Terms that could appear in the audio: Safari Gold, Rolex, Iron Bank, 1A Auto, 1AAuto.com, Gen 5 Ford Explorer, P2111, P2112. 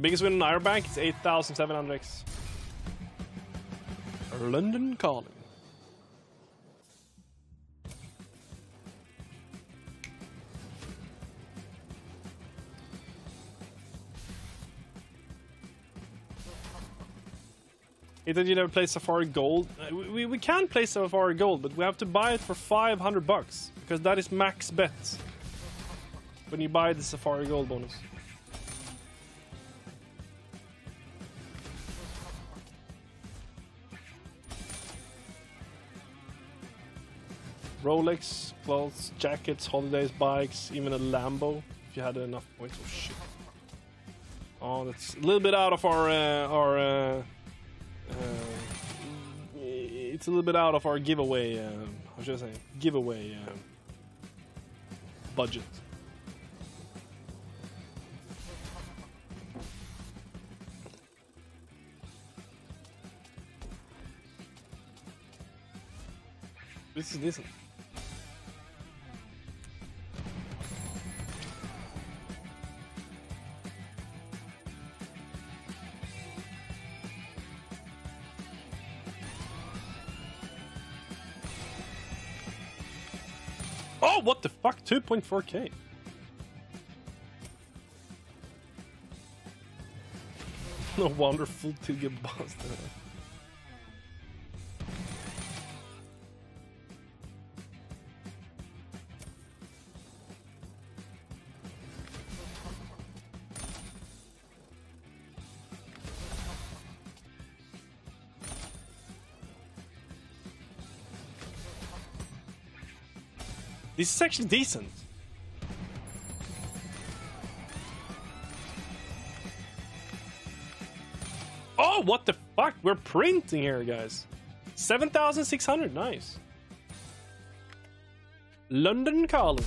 biggest win on Iron Bank is 8,700x. London calling. You never play Safari Gold. We can play Safari Gold, but we have to buy it for 500 bucks because that is max bet when you buy the Safari Gold bonus. Rolex, clothes, jackets, holidays, bikes, even a Lambo if you had enough points. Oh shit! Oh, that's a little bit out of our. It's a little bit out of our giveaway, how should I say, giveaway budget. This is decent. Oh, what the fuck? 2.4K. No wonderful to get bastard. This is actually decent. Oh, what the fuck? We're printing here, guys. 7,600, nice. London calling.